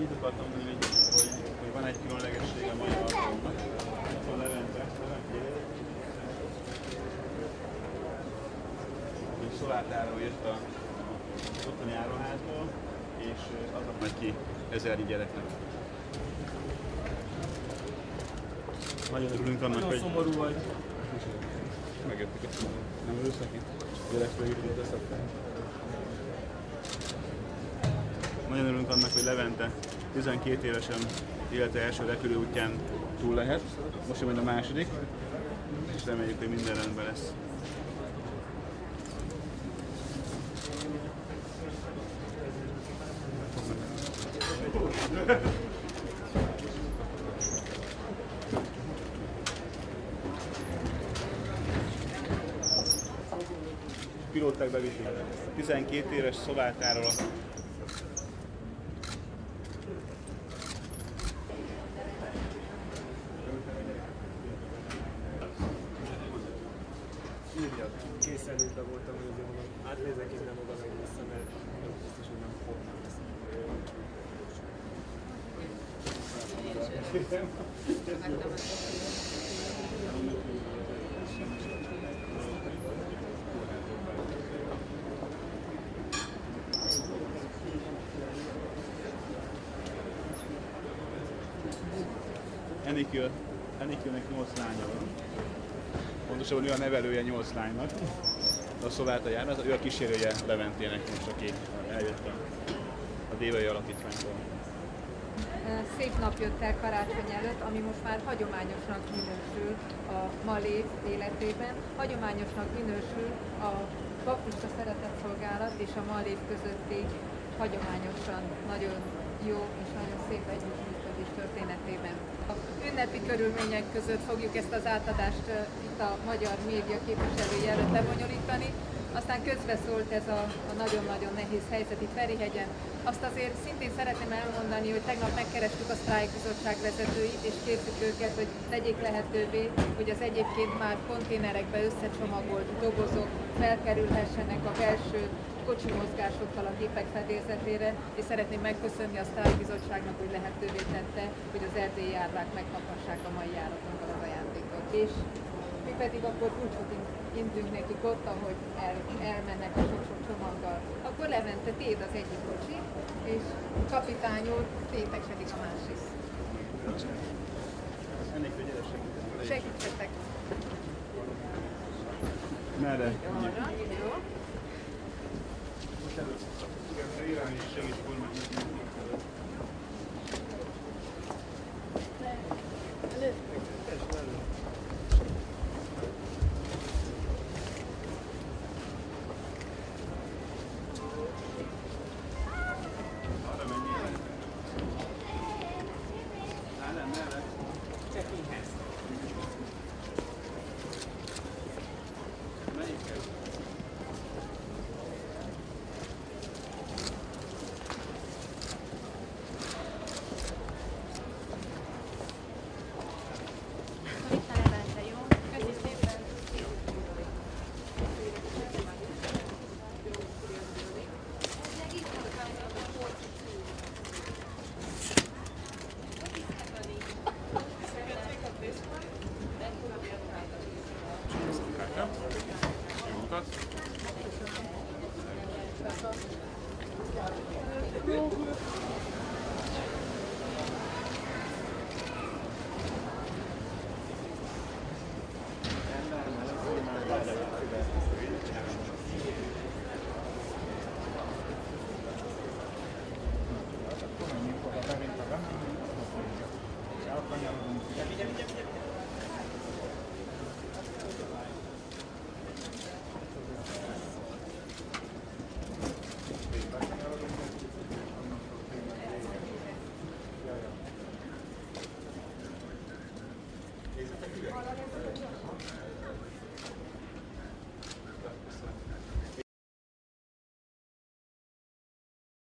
így akartam mondani, hogy van egy különlegessége a mai alkalomnak. Ott van Levente, és Szolátáról jött az ottani áruházból, és az adott ki 1000 gyereknek. Nagyon örülünk annak, hogy... Nagyon szomorú vagy. Megjöttük a szomorú. Nem örülsz neki? Gyerekről jutott eszembe. Nagyon örülünk annak, hogy Levente 12 évesen élete első repülőútján túl lehet. Most majd a második, és reméljük, hogy minden rendben lesz. Pilóták beviszik. 12 éves Szolátáról a készenlétben voltam, hogy azért mondom, átnézek innen oda meg vissza, mert nem biztos, hogy nem fognám ezt. Enikőnek 8 lánya van. Pontosabban ő a nevelője 8 lánynak. A Szoláta jár, ő a kísérője Leventének most, aki eljöttem a Dévői alapítványból. Szép nap jött el karácsony előtt, ami most már hagyományosnak minősül a Malév életében. Hagyományosnak minősül a Baptista Szeretetszolgálat és a Malév közötti hagyományosan nagyon jó és nagyon szép együttműködés történetében. A ünnepi körülmények között fogjuk ezt az átadást itt a magyar média képviselői előtt lebonyolítani. Aztán közbeszólt ez a nagyon-nagyon nehéz helyzet itt Ferihegyen. Azt azért szintén szeretném elmondani, hogy tegnap megkerestük a Sztrájk Bizottság vezetőit, és kértük őket, hogy tegyék lehetővé, hogy az egyébként már konténerekbe összecsomagolt dobozok felkerülhessenek a belső kocsi mozgásokkal a gépek fedélzetére, és szeretném megköszönni a Sztrájk Bizottságnak, hogy lehetővé tette, hogy az erdélyi járvák megkaphassák a mai járatokban az ajándékot. És mi pedig akkor úgy indünk nekik ott, ahogy elmennek a sok-sok csomaggal. Akkor Levente, téd az egyik kocsi, és kapitány úr, tétek segít a másik. Ennek vegyére segítettek. Segítettek. Merre? Arra, jó. Igen, de irány is segít.